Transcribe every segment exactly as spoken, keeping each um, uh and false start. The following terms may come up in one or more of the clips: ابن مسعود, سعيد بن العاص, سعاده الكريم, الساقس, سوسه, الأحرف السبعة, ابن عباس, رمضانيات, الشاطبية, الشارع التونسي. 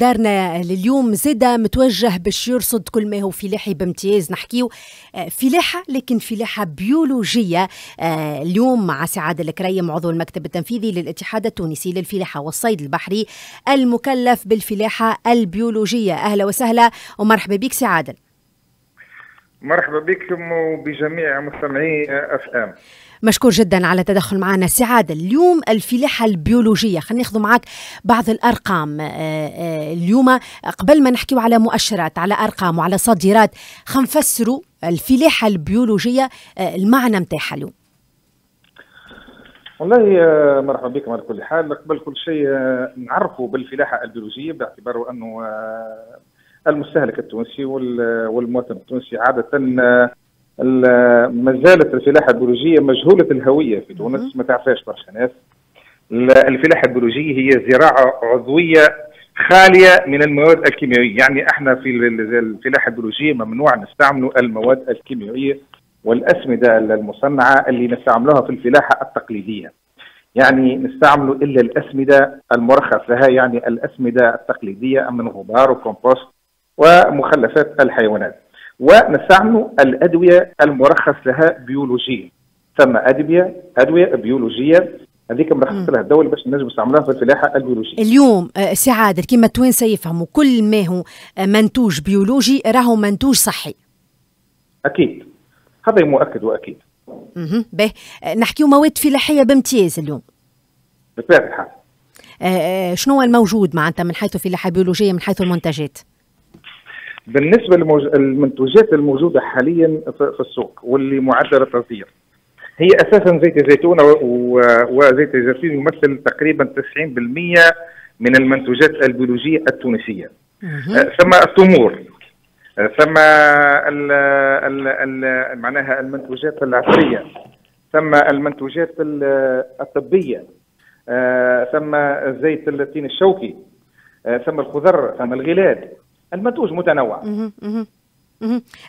دارنا لليوم زاده متوجه باش يرصد كل ما هو فلاحي بامتياز. نحكيو فلاحه لكن فلاحه بيولوجيه اليوم مع سعاده الكريم عضو المكتب التنفيذي للاتحاد التونسي للفلاحه والصيد البحري المكلف بالفلاحه البيولوجيه. اهلا وسهلا ومرحبا بك سعاده. مرحبا بكم وبجميع مستمعي اف ام. مشكور جدا على التدخل معنا سعاده. اليوم الفلاحه البيولوجيه، خلينا ناخذ معاك بعض الارقام اليوم قبل ما نحكيو على مؤشرات على ارقام وعلى صادرات، خنفسروا الفلاحه البيولوجيه المعنى نتاعها اليوم. والله مرحبا بكم على كل حال. قبل كل شيء نعرفوا بالفلاحه البيولوجيه باعتباره انه المستهلك التونسي والمواطن التونسي عادة ما زالت الفلاحة البيولوجية مجهولة الهوية في تونس، ما تعرفهاش برشا ناس. الفلاحة البيولوجية هي زراعة عضوية خالية من المواد الكيميائية، يعني احنا في الفلاحة البيولوجية ممنوع نستعملوا المواد الكيميائية والأسمدة المصنعة اللي نستعملوها في الفلاحة التقليدية. يعني نستعملوا إلا الأسمدة المرخص لها، يعني الأسمدة التقليدية من غبار وكومبوست ومخلفات الحيوانات، ونستعملوا الادويه المرخص لها بيولوجيا. ثم ادويه ادويه بيولوجيه هذيك مرخص لها الدوله باش نجم نستعملوها في الفلاحه البيولوجيه. اليوم سعاده كيما التوانسه يفهموا كل ما هو منتوج بيولوجي راهو منتوج صحي. اكيد هذا مؤكد واكيد. اها باهي، نحكيو مواد فلاحيه بامتياز اليوم. بطبيعه الحال. أه شنو الموجود معناتها من حيث الفلاحه البيولوجيه من حيث المنتجات؟ بالنسبه للمنتوجات الموجوده حاليا في السوق واللي معدل التصدير هي اساسا زيت الزيتون، وزيت الزيتون يمثل تقريبا تسعين بالمئة من المنتوجات البيولوجيه التونسيه. ثم التمور، ثم ال ال ال معناها المنتوجات العطريه، ثم المنتوجات الطبيه، ثم زيت التين الشوكي، ثم الخضر، ثم الغلال. المنتوج متنوع.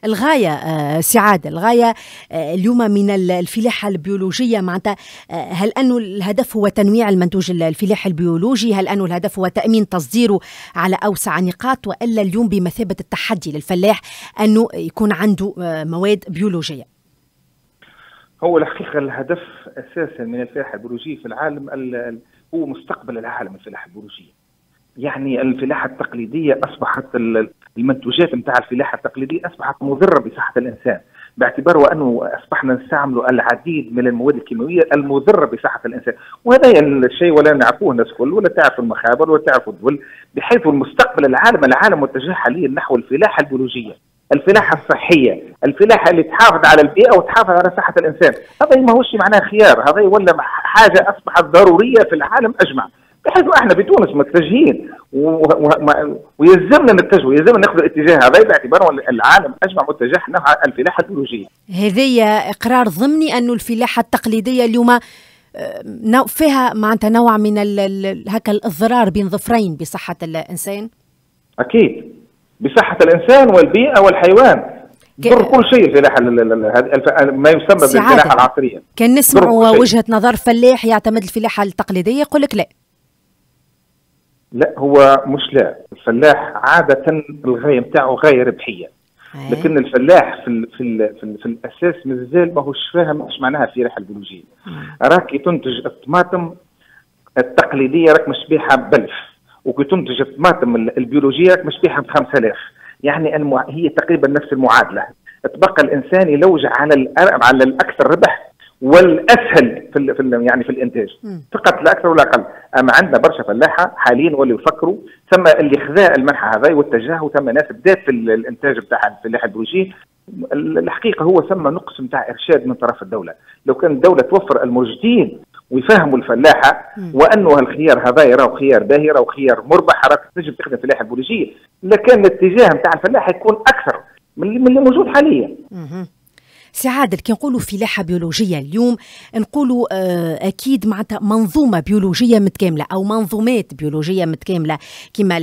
الغاية آه سعادة، الغاية آه اليوم من الفلاحة البيولوجية معناتها آه هل أنه الهدف هو تنويع المنتوج الفلاحي البيولوجي؟ هل أنه الهدف هو تأمين تصديره على أوسع نقاط، وإلا اليوم بمثابة التحدي للفلاح أنه يكون عنده آه مواد بيولوجية؟ هو الحقيقة الهدف أساسا من الفلاحة البيولوجية في العالم هو مستقبل العالم الفلاحة البيولوجية. يعني الفلاحه التقليديه اصبحت المنتوجات نتاع الفلاحه التقليديه اصبحت مضره بصحه الانسان، باعتبار انه اصبحنا نستعملوا العديد من المواد الكيميائيه المضره بصحه الانسان، وهذا الشيء ولا نعرفوه الناس الكل ولا تعرف المخابر ولا تعرف الدول، بحيث المستقبل العالم العالم متجه حاليا نحو الفلاحه البيولوجيه، الفلاحه الصحيه، الفلاحه اللي تحافظ على البيئه وتحافظ على صحه الانسان. هذا ماهوش معناه خيار، هذا ولا حاجه اصبحت ضروريه في العالم اجمع، بحيث احنا بتونس متجهين ويلزمنا نتجهوا، يلزمنا ناخذ الاتجاه هذا باعتبار العالم اجمع متجه نحو الفلاحه البيولوجيه. هذه اقرار ضمني انه الفلاحه التقليديه اليوم فيها معناتها نوع من هكا الاضرار بين ظفرين بصحه الانسان. اكيد بصحه الانسان والبيئه والحيوان. ضر كل شيء الفلاحه ما يسمى بالفلاحه العصريه. كان نسمعوا وجهه نظر فلاح يعتمد الفلاحه التقليديه يقول لك لا. لا هو مش لا، الفلاح عادة الغاية نتاعو غاية ربحية، لكن الفلاح في ال في ال في, ال في الأساس مازال ماهوش فاهم ايش معناها الفلاحة البيولوجية. راكي تنتج الطماطم التقليدية راك مش بيعها بألف، وكي تنتج الطماطم البيولوجية راك مش بيعها بخمسة آلاف، يعني المع... هي تقريبا نفس المعادلة. تبقى الإنسان يلوج على ال... على الأكثر ربح والاسهل في ال في ال يعني في الانتاج فقط، لا اكثر ولا اقل. اما عندنا برشا فلاحه حاليا واللي يفكروا ثم اللي خذا المنحى هذا واتجهوا، ثم ناس بدات في الانتاج بتاع الفلاحه البيولوجيه. الحقيقه هو ثم نقص نتاع ارشاد من طرف الدوله. لو كان الدوله توفر الموجودين ويفهموا الفلاحه وانه الخيار هذا يراو خيار باهي، راهو خيار مربح، راك تنجم تخدم الفلاحه البيولوجيه، لكن الاتجاه نتاع الفلاحه يكون اكثر من اللي موجود حاليا. سعاده كي نقولوا فلاحه بيولوجيه اليوم نقولوا آه اكيد معناتها منظومه بيولوجيه متكامله او منظومات بيولوجيه متكامله كما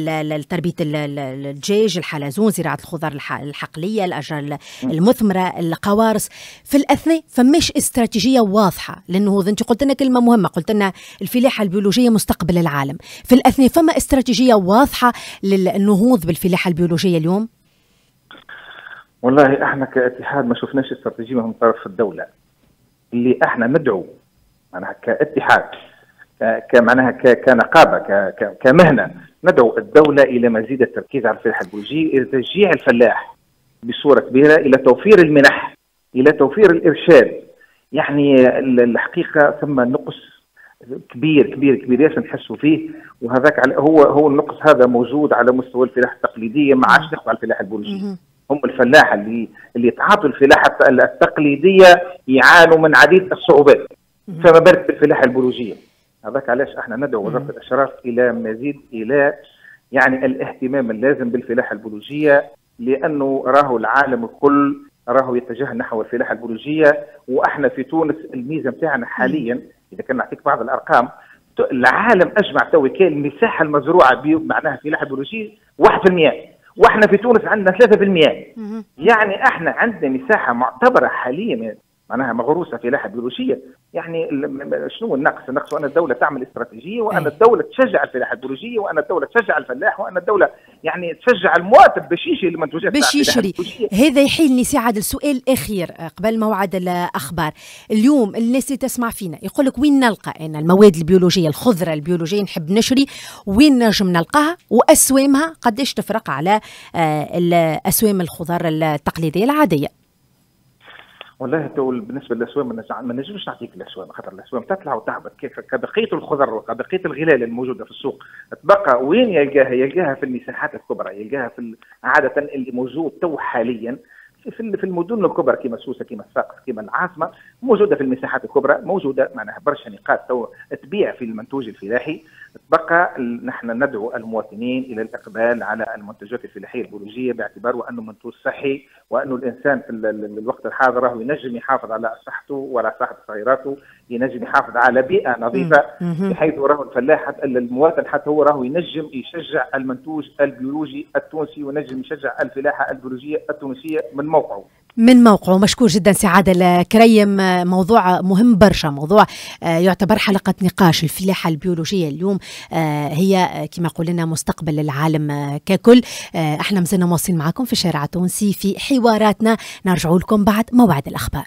تربيه الدجاج، الحلزون، زراعه الخضار الحقليه، الاشجار المثمره، القوارص. في الاثناء فماش استراتيجيه واضحه، لانه انت قلت لنا كلمه مهمه، قلت لنا الفلاحه البيولوجيه مستقبل العالم. في الاثناء فما استراتيجيه واضحه للنهوض بالفلاحه البيولوجيه اليوم؟ والله احنا كاتحاد ما شفناش استراتيجيه من طرف الدوله اللي احنا ندعو معناها كاتحاد كمعناها كنقابه كمهنه ندعو الدوله الى مزيد التركيز على الفلاحه البيولوجيه، الى تشجيع الفلاح بصوره كبيره، الى توفير المنح، الى توفير الارشاد. يعني الحقيقه ثم نقص كبير كبير كبير ياسر نحسوا فيه، وهذاك هو هو النقص هذا موجود على مستوى الفلاحه التقليديه، ما عادش نخدموا على الفلاحه البيولوجيه. هم الفلاحه اللي اللي تعاطوا الفلاحه التقليديه يعانوا من عديد الصعوبات، فما بالك بالفلاحه البيولوجيه. هذاك علاش احنا ندعو وزاره الاشراف الى مزيد الى يعني الاهتمام اللازم بالفلاحه البيولوجيه، لانه راهو العالم الكل راهو يتجه نحو الفلاحه البيولوجيه، واحنا في تونس الميزه نتاعنا حاليا اذا كان نعطيك بعض الارقام، العالم اجمع تو كان المساحه المزروعه معناها فلاحه بيولوجيه واحد بالمئة، واحنا في تونس عندنا ثلاثة بالمئة. يعني احنا عندنا مساحه معتبره حاليا معناها مغروسه فلاحه بيولوجيه. يعني شنو النقص؟ النقص وان الدوله تعمل استراتيجيه، وان الدوله تشجع الفلاحه البيولوجيه، وان الدوله تشجع الفلاح، وان الدوله يعني تشجع المواطن باش يشري المنتوجات باش يشري. هذا يحيلني سعاده السؤال الاخير قبل موعد الاخبار. اليوم الناس اللي تسمع فينا يقول لك وين نلقى انا المواد البيولوجيه، الخضره البيولوجيه نحب نشري، وين نجم نلقاها واسوامها قداش تفرق على اسوام الخضار التقليديه العاديه؟ والله تقول بالنسبه للاسوام ما نجمش نعطيك الاسوام، خاطر الاسوام تطلع وتهبط كيف كبقيه الخضر وكبقيه الغلال الموجوده في السوق. تبقى وين يلقاها؟ يلقاها في المساحات الكبرى، يلقاها في عاده اللي موجود تو حاليا في في المدن الكبرى كما سوسه، كما الساقس، كما العاصمه، موجوده في المساحات الكبرى، موجوده معناها برشا نقاط تو تبيع في المنتوج الفلاحي. تبقى نحن ندعو المواطنين الى الاقبال على المنتجات الفلاحيه البيولوجيه باعتباره انه منتوج صحي، وانه الانسان في الوقت الحاضر راهو ينجم يحافظ على صحته وعلى صحه صغيراته، ينجم يحافظ على بيئه نظيفه، بحيث راهو الفلاح المواطن حتى هو راهو ينجم يشجع المنتوج البيولوجي التونسي، وينجم يشجع الفلاحه البيولوجيه التونسيه من موقعه. من موقعه. مشكور جدا سعاده الكريم، موضوع مهم برشا، موضوع يعتبر حلقه نقاش. الفلاحه البيولوجيه اليوم هي كما قلنا مستقبل العالم ككل. احنا مازلنا مواصلين معكم في الشارع التونسي في حواراتنا، نرجع لكم بعد موعد الاخبار.